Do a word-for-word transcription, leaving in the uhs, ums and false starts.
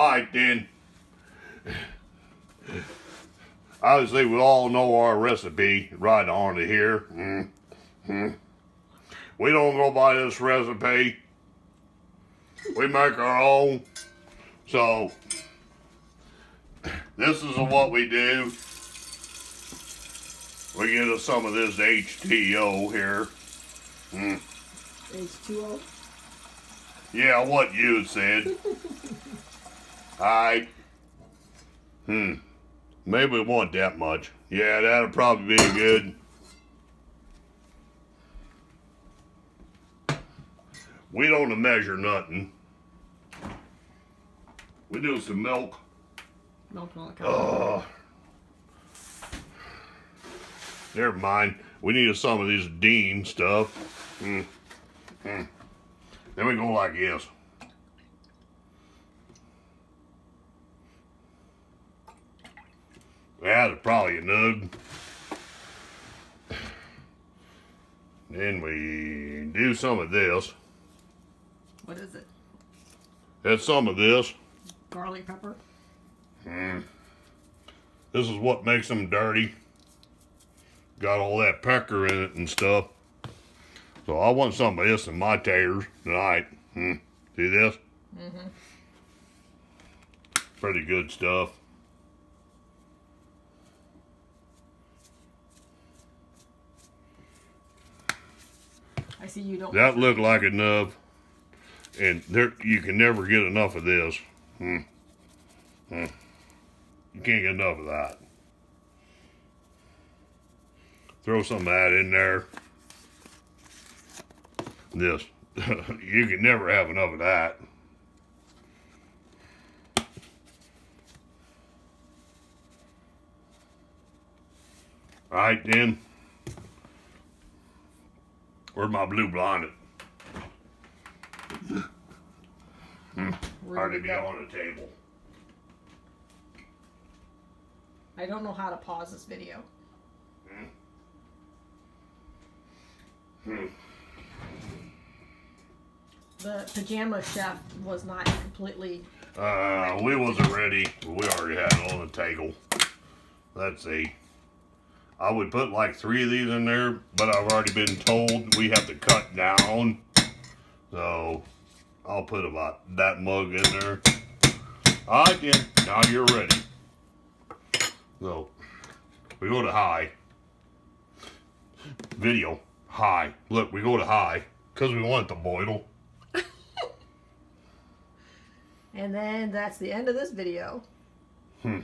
Alright then, obviously we all know our recipe right on to here. Mm-hmm. We don't go by this recipe, we make our own. So this is what we do. We get us some of this H T O here. Mm. H T O? Yeah, what you said. I, hmm, maybe we want that much. Yeah, that'll probably be good. We don't measure nothing. We do some milk. Milk and all that kind of stuff. Never mind. We need some of this Dean stuff. Mm. Mm. Then we go like this. Yeah, that's probably a nug. Then we do some of this. What is it? That's some of this. Garlic pepper? Mm. This is what makes them dirty. Got all that pecker in it and stuff. So I want some of this in my taters tonight. Mm. See this? Mm-hmm. Pretty good stuff. I see you don't. That looked like enough, and there you can never get enough of this. Hmm. Hmm. You can't get enough of that. Throw some of that in there. This you can never have enough of that. All right then. Where's my blue bonnet? Hmm. Already be on the table. I don't know how to pause this video. Hmm. Hmm. The pajama chef was not completely. Uh, we wasn't ready. We already had it on the table. Let's see. I would put like three of these in there, but I've already been told we have to cut down. So, I'll put about that mug in there. All right, then. Now you're ready. So, we go to high. Video. High. Look, we go to high. Because we want the boil. And then that's the end of this video. Hmm.